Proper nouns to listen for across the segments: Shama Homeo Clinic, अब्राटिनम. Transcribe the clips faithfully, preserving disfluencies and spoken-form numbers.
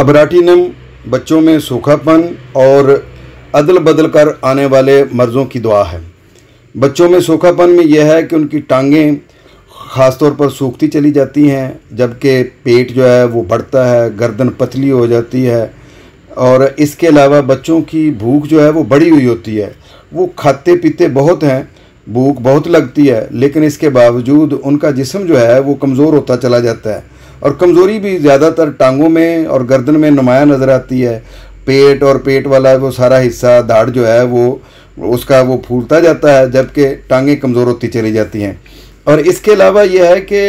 अब्राटिनम बच्चों में सूखापन और अदल बदल कर आने वाले मर्ज़ों की दुआ है। बच्चों में सूखापन में यह है कि उनकी टांगें ख़ास तौर पर सूखती चली जाती हैं, जबकि पेट जो है वो बढ़ता है, गर्दन पतली हो जाती है और इसके अलावा बच्चों की भूख जो है वो बढ़ी हुई होती है। वो खाते पीते बहुत हैं, भूख बहुत लगती है, लेकिन इसके बावजूद उनका जिस्म जो है वो कमज़ोर होता चला जाता है और कमज़ोरी भी ज़्यादातर टांगों में और गर्दन में नुमाया नज़र आती है। पेट और पेट वाला वो सारा हिस्सा दाढ़ जो है वो उसका वो फूलता जाता है, जबकि टांगें कमज़ोर होती चली जाती हैं। और इसके अलावा यह है कि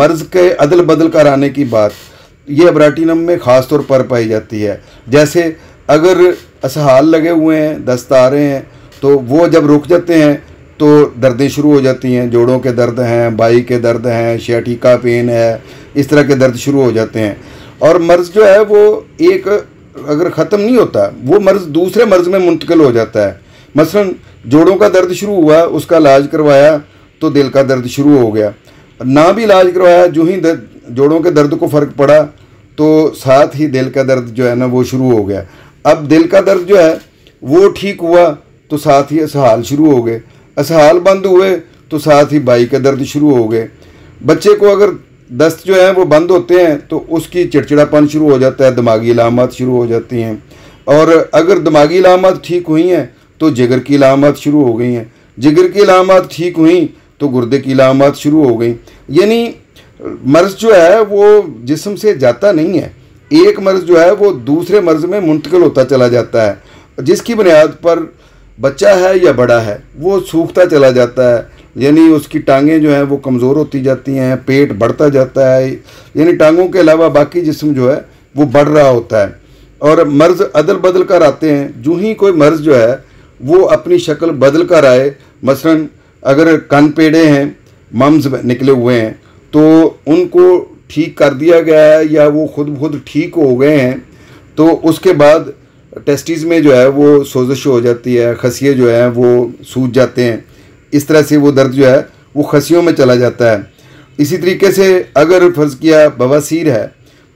मर्ज़ के अदल बदल कर आने की बात ये अब्राटिनम में ख़ास तौर पर पाई जाती है। जैसे अगर असहाल लगे हुए हैं, दस्त आ रहे हैं, तो वो जब रुक जाते हैं तो दर्दें शुरू हो जाती हैं। जोड़ों के दर्द हैं, बाई के दर्द हैं, शैटी का पेन है, इस तरह के दर्द शुरू हो जाते हैं। और मर्ज़ जो है वो एक अगर ख़त्म नहीं होता, वो मर्ज़ दूसरे मर्ज़ में मुंतकिल हो जाता है। मसलन जोड़ों का दर्द शुरू हुआ, उसका इलाज करवाया तो दिल का दर्द शुरू हो गया, ना भी इलाज करवाया, जो ही जोड़ों के दर्द को फ़र्क पड़ा तो साथ ही दिल का दर्द जो है ना वो शुरू हो गया। अब दिल का दर्द जो है वो ठीक हुआ तो साथ ही असहाल शुरू हो गए, असहाल बंद हुए तो साथ ही बाई का दर्द शुरू हो गए। बच्चे को अगर दस्त जो है वो बंद होते हैं तो उसकी चिड़चिड़ापन शुरू हो जाता है, दिमागी इलामत शुरू हो जाती हैं। और अगर दिमागी इलामत ठीक हुई हैं तो जिगर की इलामत शुरू हो गई हैं, जिगर की इलामत ठीक हुई तो गुर्दे की इलामत शुरू हो गई। यानी मर्ज़ जो है वो जिस्म से जाता नहीं है, एक मर्ज़ जो है वो दूसरे मर्ज़ में मुंतकिल होता चला जाता है, जिसकी बुनियाद पर बच्चा है या बड़ा है वो सूखता चला जाता है। यानी उसकी टांगें जो हैं वो कमज़ोर होती जाती हैं, पेट बढ़ता जाता है, यानी टांगों के अलावा बाकी जिस्म जो है वो बढ़ रहा होता है। और मर्ज़ अदल बदल कर आते हैं, जो ही कोई मर्ज़ जो है वो अपनी शक्ल बदल कर आए। मसलन अगर कान पेड़े हैं, मम्स निकले हुए हैं, तो उनको ठीक कर दिया गया है या वो खुद खुद ठीक हो गए हैं, तो उसके बाद टेस्टिस में जो है वो सोजिश हो जाती है, खसिये जो है वो सूज जाते हैं, इस तरह से वो दर्द जो है वो खसियों में चला जाता है। इसी तरीके से अगर फ़र्ज़ किया बवासीर है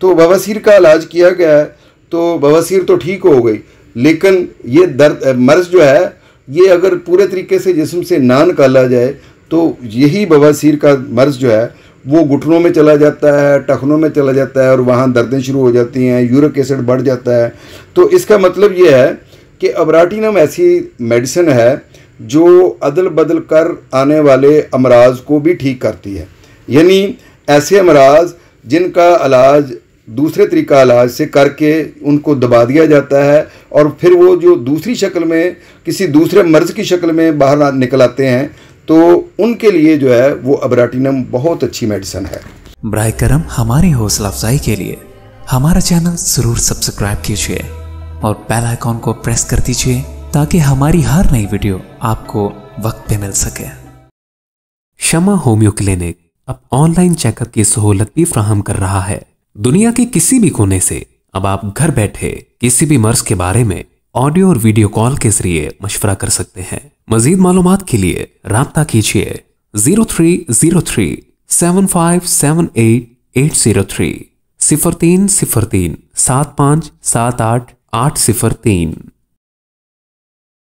तो बवासीर का इलाज किया गया है तो बवासीर तो ठीक हो गई, लेकिन ये दर्द मर्ज़ जो है ये अगर पूरे तरीके से जिस्म से ना निकाला जाए तो यही बवासीर का मर्ज़ जो है वो घुटनों में चला जाता है, टखनों में चला जाता है और वहाँ दर्दें शुरू हो जाती हैं, यूरिक एसिड बढ़ जाता है। तो इसका मतलब ये है कि अब्राटिनम ऐसी मेडिसिन है जो अदल बदल कर आने वाले अमराज को भी ठीक करती है। यानी ऐसे अमराज जिनका इलाज दूसरे तरीका इलाज से करके उनको दबा दिया जाता है और फिर वो जो दूसरी शक्ल में किसी दूसरे मर्ज़ की शक्ल में बाहर निकल आते हैं, तो उनके लिए जो है वो अब्राटिनम बहुत अच्छी मेडिसिन है। बराए करम हमारी हौसला अफजाई के लिए हमारा चैनल ज़रूर सब्सक्राइब कीजिए और बेल आइकॉन को प्रेस कर दीजिए ताकि हमारी हर नई वीडियो आपको वक्त पे मिल सके। शमा होम्यो क्लिनिक अब ऑनलाइन चेकअप की सहूलत भी फ्राहम कर रहा है। दुनिया के किसी भी कोने से अब आप घर बैठे किसी भी मर्ज के बारे में ऑडियो और वीडियो कॉल के जरिए मशवरा कर सकते हैं। मजीद मालूमात के लिए राब्ता कीजिए zero three zero three seven five seven eight eight zero three, सिफर तीन सिफर तीन सात पाँच सात आठ आठ सिफर तीन।